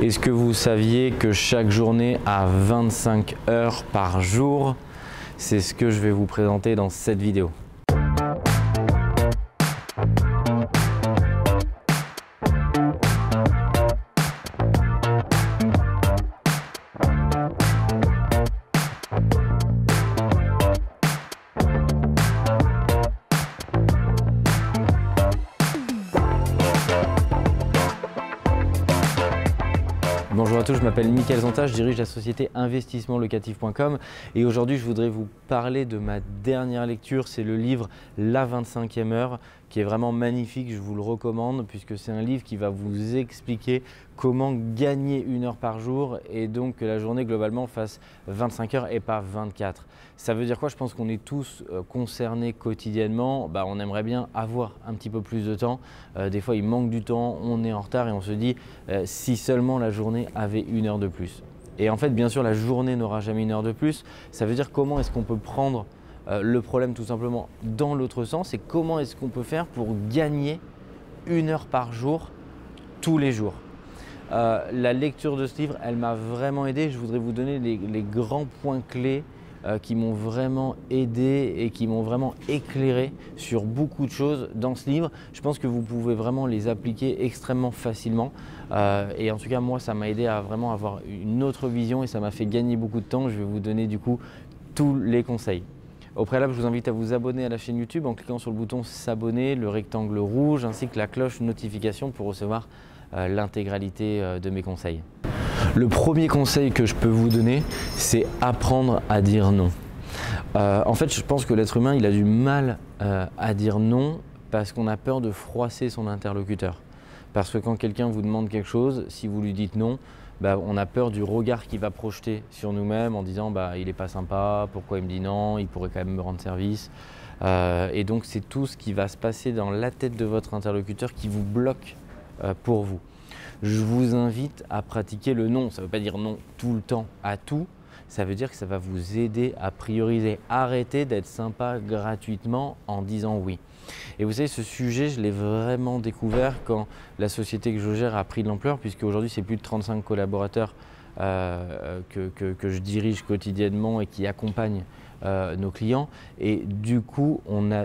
Est-ce que vous saviez que chaque journée a 25 heures par jour? C'est ce que je vais vous présenter dans cette vidéo. Bonjour à tous, je m'appelle Mickaël Zanta, je dirige la société investissementlocatif.com et aujourd'hui je voudrais vous parler de ma dernière lecture, c'est le livre La 25e heure qui est vraiment magnifique, je vous le recommande puisque c'est un livre qui va vous expliquer comment gagner une heure par jour et donc que la journée globalement fasse 25 heures et pas 24. Ça veut dire quoi? Je pense qu'on est tous concernés quotidiennement, on aimerait bien avoir un petit peu plus de temps, des fois il manque du temps, on est en retard et on se dit si seulement la journée avait une heure de plus. Et en fait, bien sûr, la journée n'aura jamais une heure de plus. Ça veut dire comment est-ce qu'on peut prendre le problème tout simplement dans l'autre sens et comment est-ce qu'on peut faire pour gagner une heure par jour tous les jours. La lecture de ce livre, elle m'a vraiment aidé. Je voudrais vous donner les grands points clés qui m'ont vraiment aidé et qui m'ont vraiment éclairé sur beaucoup de choses dans ce livre. Je pense que vous pouvez vraiment les appliquer extrêmement facilement et en tout cas moi ça m'a aidé à vraiment avoir une autre vision et ça m'a fait gagner beaucoup de temps. Je vais vous donner du coup tous les conseils. Au préalable, je vous invite à vous abonner à la chaîne YouTube en cliquant sur le bouton s'abonner, le rectangle rouge ainsi que la cloche notification pour recevoir l'intégralité de mes conseils. Le premier conseil que je peux vous donner, c'est apprendre à dire non. En fait, je pense que l'être humain, il a du mal à dire non parce qu'on a peur de froisser son interlocuteur. Parce que quand quelqu'un vous demande quelque chose, si vous lui dites non, on a peur du regard qu'il va projeter sur nous-mêmes en disant « il n'est pas sympa, pourquoi il me dit non, il pourrait quand même me rendre service ». Et donc, c'est tout ce qui va se passer dans la tête de votre interlocuteur qui vous bloque pour vous. Je vous invite à pratiquer le non. Ça ne veut pas dire non tout le temps à tout. Ça veut dire que ça va vous aider à prioriser. Arrêtez d'être sympa gratuitement en disant oui. Et vous savez, ce sujet, je l'ai vraiment découvert quand la société que je gère a pris de l'ampleur, puisque aujourd'hui, c'est plus de 35 collaborateurs que je dirige quotidiennement et qui accompagnent nos clients. Et du coup,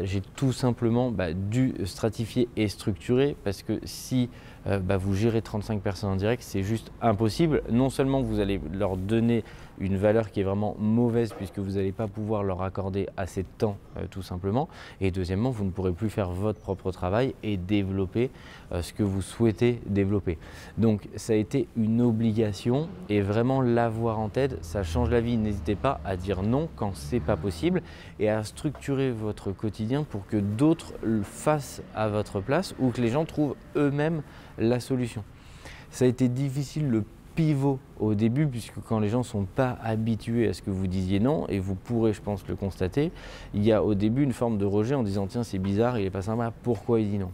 j'ai tout simplement dû stratifier et structurer parce que si vous gérez 35 personnes en direct, c'est juste impossible. Non seulement vous allez leur donner une valeur qui est vraiment mauvaise puisque vous n'allez pas pouvoir leur accorder assez de temps tout simplement, et deuxièmement, vous ne pourrez plus faire votre propre travail et développer ce que vous souhaitez développer. Donc ça a été une obligation et vraiment l'avoir en tête, ça change la vie. N'hésitez pas à dire non quand c'est pas possible et à structurer votre quotidien pour que d'autres le fassent à votre place ou que les gens trouvent eux-mêmes la solution. Ça a été difficile le pivot au début puisque quand les gens ne sont pas habitués à ce que vous disiez non, et vous pourrez je pense le constater, il y a au début une forme de rejet en disant tiens c'est bizarre, il n'est pas sympa, pourquoi il dit non?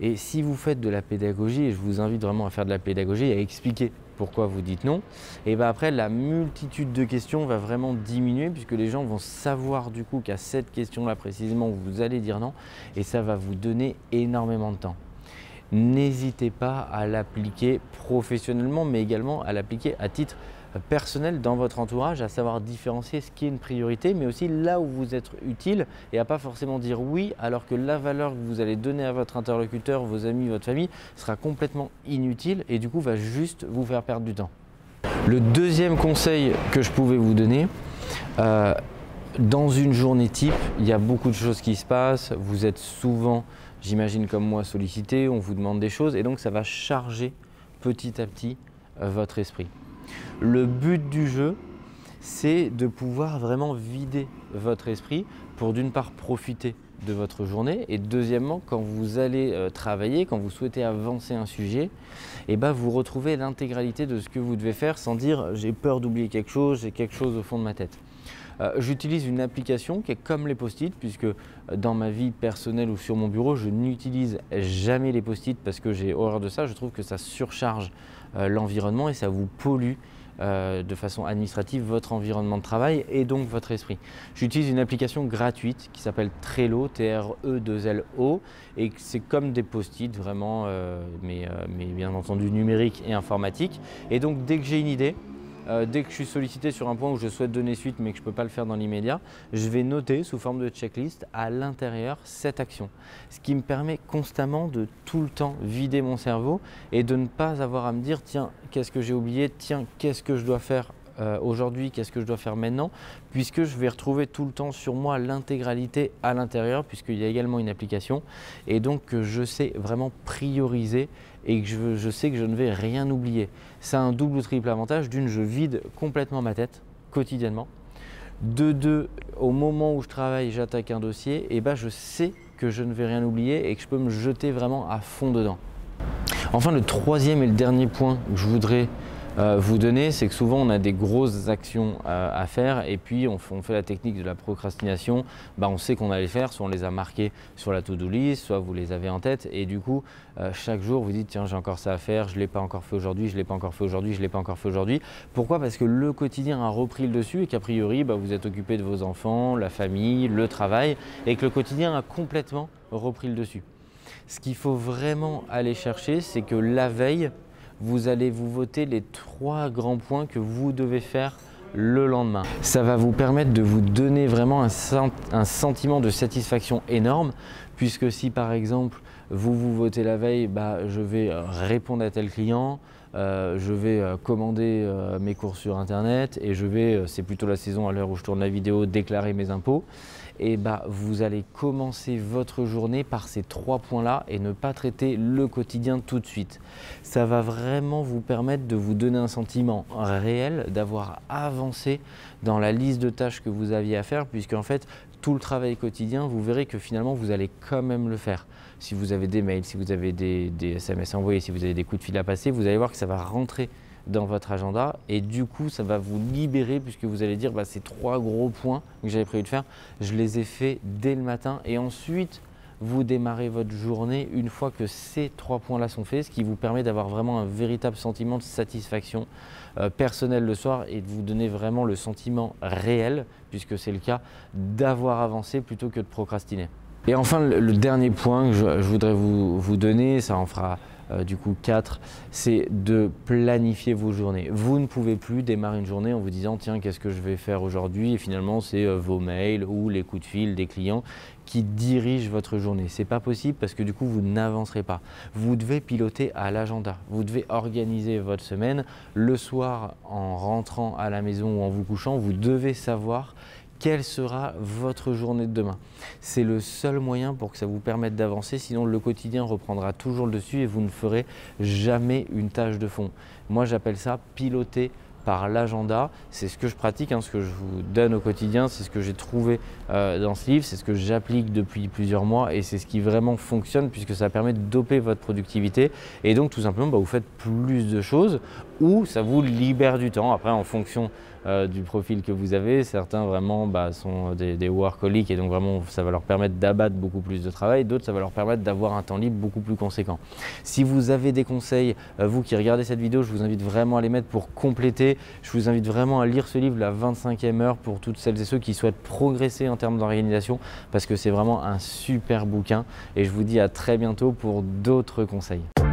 Et si vous faites de la pédagogie, et je vous invite vraiment à faire de la pédagogie et à expliquer pourquoi vous dites non, et après la multitude de questions va vraiment diminuer puisque les gens vont savoir du coup qu'à cette question là précisément vous allez dire non et ça va vous donner énormément de temps. N'hésitez pas à l'appliquer professionnellement mais également à l'appliquer à titre personnel dans votre entourage, à savoir différencier ce qui est une priorité mais aussi là où vous êtes utile et à pas forcément dire oui alors que la valeur que vous allez donner à votre interlocuteur, vos amis, votre famille sera complètement inutile et du coup va juste vous faire perdre du temps. Le deuxième conseil que je pouvais vous donner, dans une journée type, il y a beaucoup de choses qui se passent, vous êtes souvent, j'imagine comme moi, sollicité, on vous demande des choses et donc ça va charger petit à petit votre esprit. Le but du jeu, c'est de pouvoir vraiment vider votre esprit pour d'une part profiter de votre journée et deuxièmement, quand vous allez travailler, quand vous souhaitez avancer un sujet, et vous retrouvez l'intégralité de ce que vous devez faire sans dire « j'ai peur d'oublier quelque chose, j'ai quelque chose au fond de ma tête ». J'utilise une application qui est comme les post-it puisque dans ma vie personnelle ou sur mon bureau, je n'utilise jamais les post-it parce que j'ai horreur de ça. Je trouve que ça surcharge l'environnement et ça vous pollue de façon administrative votre environnement de travail et donc votre esprit. J'utilise une application gratuite qui s'appelle Trello, T-R-E-2-L-O, et c'est comme des post-it vraiment, mais bien entendu numérique et informatique. Et donc dès que j'ai une idée, dès que je suis sollicité sur un point où je souhaite donner suite mais que je ne peux pas le faire dans l'immédiat, je vais noter sous forme de checklist à l'intérieur cette action. Ce qui me permet constamment de tout le temps vider mon cerveau et de ne pas avoir à me dire tiens, qu'est-ce que j'ai oublié, tiens, qu'est-ce que je dois faire aujourd'hui, qu'est-ce que je dois faire maintenant, puisque je vais retrouver tout le temps sur moi l'intégralité à l'intérieur, puisqu'il y a également une application et donc je sais vraiment prioriser et que je sais que je ne vais rien oublier. Ça a un double ou triple avantage. D'une, je vide complètement ma tête quotidiennement. De deux, au moment où je travaille, j'attaque un dossier, et je sais que je ne vais rien oublier et que je peux me jeter vraiment à fond dedans. Enfin, le troisième et le dernier point que je voudrais vous donner, c'est que souvent on a des grosses actions à faire et puis on fait la technique de la procrastination. On sait qu'on a les faire, soit on les a marquées sur la to-do list, soit vous les avez en tête et du coup chaque jour vous dites tiens, j'ai encore ça à faire, je ne l'ai pas encore fait aujourd'hui, je ne l'ai pas encore fait aujourd'hui, je ne l'ai pas encore fait aujourd'hui. Pourquoi? Parce que le quotidien a repris le dessus et qu'a priori vous êtes occupé de vos enfants, la famille, le travail et que le quotidien a complètement repris le dessus. Ce qu'il faut vraiment aller chercher, c'est que la veille, vous allez vous voter les trois grands points que vous devez faire le lendemain. Ça va vous permettre de vous donner vraiment un sentiment de satisfaction énorme, puisque si par exemple vous vous votez la veille, je vais répondre à tel client, je vais commander mes courses sur internet et je vais, c'est plutôt la saison à l'heure où je tourne la vidéo, déclarer mes impôts, et vous allez commencer votre journée par ces trois points-là et ne pas traiter le quotidien tout de suite. Ça va vraiment vous permettre de vous donner un sentiment réel d'avoir avancé dans la liste de tâches que vous aviez à faire, puisqu'en fait, tout le travail quotidien, vous verrez que finalement, vous allez quand même le faire. Si vous avez des mails, si vous avez des SMS envoyés, si vous avez des coups de fil à passer, vous allez voir que ça va rentrer dans votre agenda et du coup ça va vous libérer, puisque vous allez dire ces trois gros points que j'avais prévu de faire, je les ai faits dès le matin. Et ensuite vous démarrez votre journée une fois que ces trois points là sont faits, ce qui vous permet d'avoir vraiment un véritable sentiment de satisfaction personnelle le soir et de vous donner vraiment le sentiment réel, puisque c'est le cas, d'avoir avancé plutôt que de procrastiner. Et enfin, le dernier point que je voudrais vous donner, ça en fera du coup 4, c'est de planifier vos journées. Vous ne pouvez plus démarrer une journée en vous disant tiens, qu'est-ce que je vais faire aujourd'hui, et finalement c'est vos mails ou les coups de fil des clients qui dirigent votre journée. C'est pas possible, parce que du coup vous n'avancerez pas. Vous devez piloter à l'agenda, vous devez organiser votre semaine. Le soir, en rentrant à la maison ou en vous couchant, vous devez savoir quelle sera votre journée de demain. C'est le seul moyen pour que ça vous permette d'avancer, sinon le quotidien reprendra toujours le dessus et vous ne ferez jamais une tâche de fond. Moi j'appelle ça piloter par l'agenda. C'est ce que je pratique, ce que je vous donne au quotidien, c'est ce que j'ai trouvé dans ce livre, c'est ce que j'applique depuis plusieurs mois et c'est ce qui vraiment fonctionne, puisque ça permet de doper votre productivité et donc tout simplement vous faites plus de choses ou ça vous libère du temps. Après, en fonction du profil que vous avez, certains vraiment sont des workaholics et donc vraiment ça va leur permettre d'abattre beaucoup plus de travail, d'autres ça va leur permettre d'avoir un temps libre beaucoup plus conséquent. Si vous avez des conseils, vous qui regardez cette vidéo, je vous invite vraiment à les mettre pour compléter. Je vous invite vraiment à lire ce livre, La 25e heure, pour toutes celles et ceux qui souhaitent progresser en termes d'organisation, parce que c'est vraiment un super bouquin. Et je vous dis à très bientôt pour d'autres conseils.